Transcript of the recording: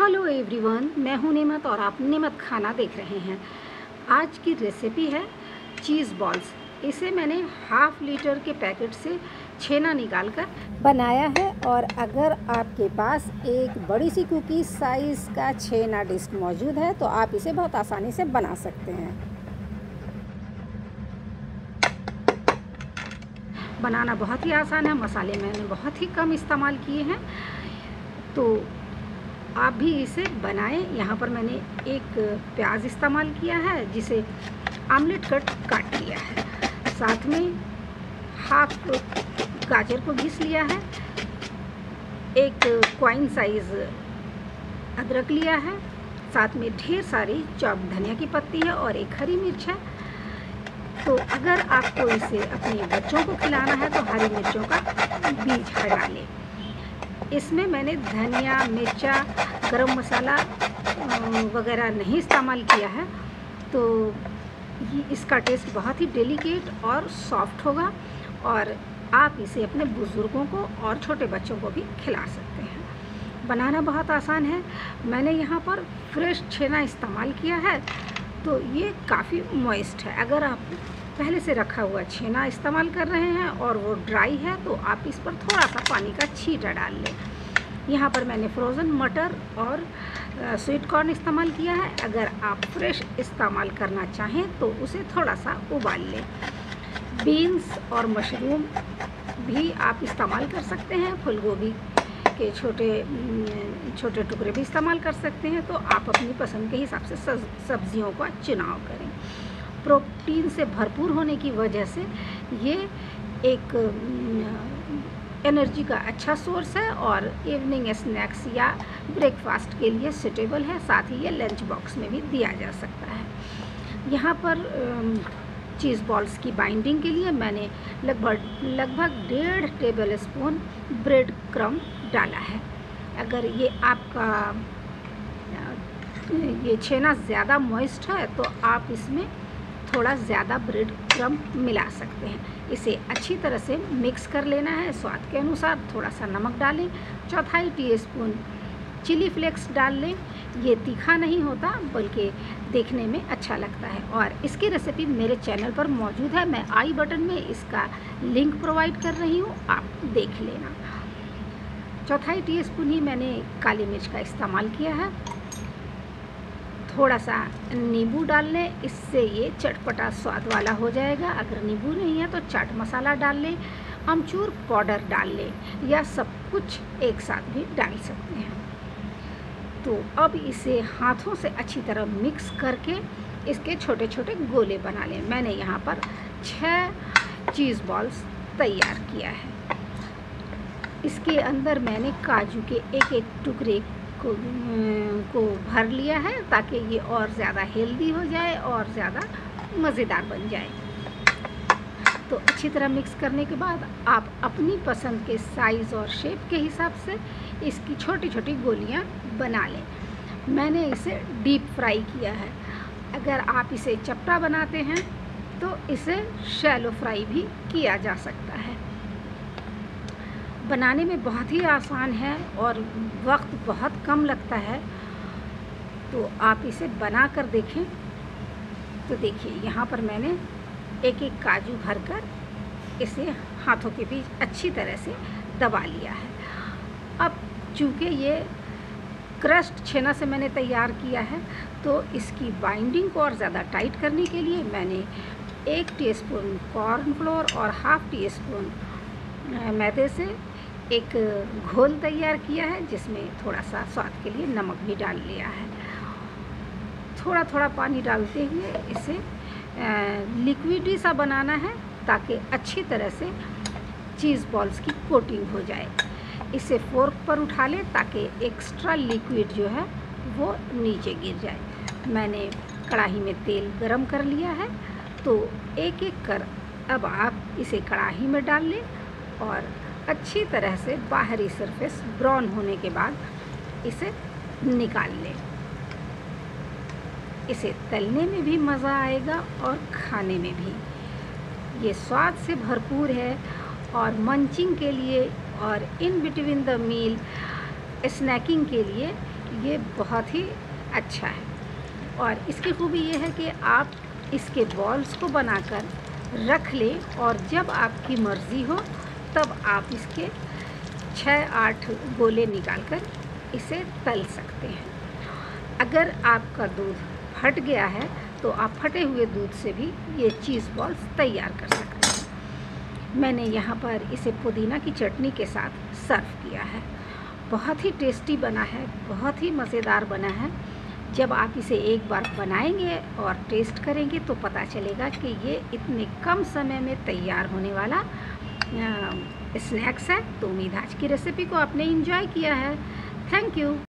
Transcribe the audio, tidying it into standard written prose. Hello everyone, मैं हूं नेमत और आप नेमत खाना देख रहे हैं। आज की रेसिपी है चीज़ बॉल्स। इसे मैंने हाफ लीटर के पैकेट से छेना निकाल कर बनाया है। और अगर आपके पास एक बड़ी सी कुकी साइज़ का छेना डिस्क मौजूद है तो आप इसे बहुत आसानी से बना सकते हैं। बनाना बहुत ही आसान है। मसाले मैंने बहुत ही कम इस्तेमाल किए हैं, तो आप भी इसे बनाएं। यहाँ पर मैंने एक प्याज इस्तेमाल किया है जिसे आमलेट कट काट लिया है। साथ में हाफ गाजर को घिस लिया है। एक क्वाइन साइज़ अदरक लिया है। साथ में ढेर सारी चॉप धनिया की पत्ती है और एक हरी मिर्च है। तो अगर आपको इसे अपने बच्चों को खिलाना है तो हरी मिर्चों का बीज हटा लें। इसमें मैंने धनिया, मिर्चा, गरम मसाला वगैरह नहीं इस्तेमाल किया है, तो इसका टेस्ट बहुत ही डेलिकेट और सॉफ्ट होगा और आप इसे अपने बुज़ुर्गों को और छोटे बच्चों को भी खिला सकते हैं। बनाना बहुत आसान है। मैंने यहाँ पर फ्रेश छेना इस्तेमाल किया है, तो ये काफ़ी मॉइस्ट है। अगर आप पहले से रखा हुआ छेना इस्तेमाल कर रहे हैं और वो ड्राई है तो आप इस पर थोड़ा सा पानी का छींटा डाल लें। यहाँ पर मैंने फ्रोज़न मटर और स्वीट कॉर्न इस्तेमाल किया है। अगर आप फ्रेश इस्तेमाल करना चाहें तो उसे थोड़ा सा उबाल लें। बीन्स और मशरूम भी आप इस्तेमाल कर सकते हैं। फूलगोभी के छोटे छोटे टुकड़े भी इस्तेमाल कर सकते हैं। तो आप अपनी पसंद के हिसाब से सब्जियों का चुनाव करें। प्रोटीन से भरपूर होने की वजह से ये एक एनर्जी का अच्छा सोर्स है और इवनिंग स्नैक्स या ब्रेकफास्ट के लिए सूटेबल है। साथ ही ये लंच बॉक्स में भी दिया जा सकता है। यहाँ पर चीज़ बॉल्स की बाइंडिंग के लिए मैंने लगभग 1.5 टेबल स्पून ब्रेड क्रम्ब डाला है। अगर ये आपका ये छेना ज़्यादा मॉइस्ट है तो आप इसमें थोड़ा ज़्यादा ब्रेड क्रम्ब मिला सकते हैं। इसे अच्छी तरह से मिक्स कर लेना है। स्वाद के अनुसार थोड़ा सा नमक डालें। 1/4 टीस्पून चिली फ्लेक्स डाल लें। ये तीखा नहीं होता बल्कि देखने में अच्छा लगता है। और इसकी रेसिपी मेरे चैनल पर मौजूद है। मैं आई बटन में इसका लिंक प्रोवाइड कर रही हूँ, आप देख लेना। 1/4 टीस्पून ही मैंने काली मिर्च का इस्तेमाल किया है। थोड़ा सा नींबू डाल लें, इससे ये चटपटा स्वाद वाला हो जाएगा। अगर नींबू नहीं है तो चाट मसाला डाल लें, अमचूर पाउडर डाल लें, या सब कुछ एक साथ भी डाल सकते हैं। तो अब इसे हाथों से अच्छी तरह मिक्स करके इसके छोटे छोटे गोले बना लें। मैंने यहाँ पर 6 चीज़ बॉल्स तैयार किया है। इसके अंदर मैंने काजू के एक एक टुकड़े को भर लिया है ताकि ये और ज़्यादा हेल्दी हो जाए और ज़्यादा मज़ेदार बन जाए। तो अच्छी तरह मिक्स करने के बाद आप अपनी पसंद के साइज़ और शेप के हिसाब से इसकी छोटी छोटी गोलियां बना लें। मैंने इसे डीप फ्राई किया है। अगर आप इसे चपटा बनाते हैं तो इसे शैलो फ्राई भी किया जा सकता है। बनाने में बहुत ही आसान है और वक्त बहुत कम लगता है, तो आप इसे बना कर देखें। तो देखिए, यहाँ पर मैंने एक एक काजू भरकर इसे हाथों के बीच अच्छी तरह से दबा लिया है। अब चूँकि ये क्रस्ट छेना से मैंने तैयार किया है, तो इसकी बाइंडिंग को और ज़्यादा टाइट करने के लिए मैंने 1 टीस्पून कॉर्नफ्लोर और 1/2 टीस्पून मैदे से एक घोल तैयार किया है, जिसमें थोड़ा सा स्वाद के लिए नमक भी डाल लिया है। थोड़ा थोड़ा पानी डालते हुए इसे लिक्विडी सा बनाना है ताकि अच्छी तरह से चीज़ बॉल्स की कोटिंग हो जाए। इसे फोर्क पर उठा लें ताकि एक्स्ट्रा लिक्विड जो है वो नीचे गिर जाए। मैंने कढ़ाई में तेल गरम कर लिया है, तो एक एक कर अब आप इसे कढ़ाई में डाल लें और अच्छी तरह से बाहरी सरफेस ब्राउन होने के बाद इसे निकाल लें। इसे तलने में भी मज़ा आएगा और खाने में भी। ये स्वाद से भरपूर है और मंचिंग के लिए और in between the meal snacking के लिए ये बहुत ही अच्छा है। और इसकी खूबी ये है कि आप इसके बॉल्स को बनाकर रख लें और जब आपकी मर्ज़ी हो तब आप इसके 6-8 गोले निकालकर इसे तल सकते हैं। अगर आपका दूध फट गया है तो आप फटे हुए दूध से भी ये चीज़ बॉल्स तैयार कर सकते हैं। मैंने यहाँ पर इसे पुदीना की चटनी के साथ सर्व किया है। बहुत ही टेस्टी बना है, बहुत ही मज़ेदार बना है। जब आप इसे एक बार बनाएंगे और टेस्ट करेंगे तो पता चलेगा कि ये इतने कम समय में तैयार होने वाला स्नैक्स है। तो उम्मीद आज की रेसिपी को आपने एंजॉय किया है। Thank you.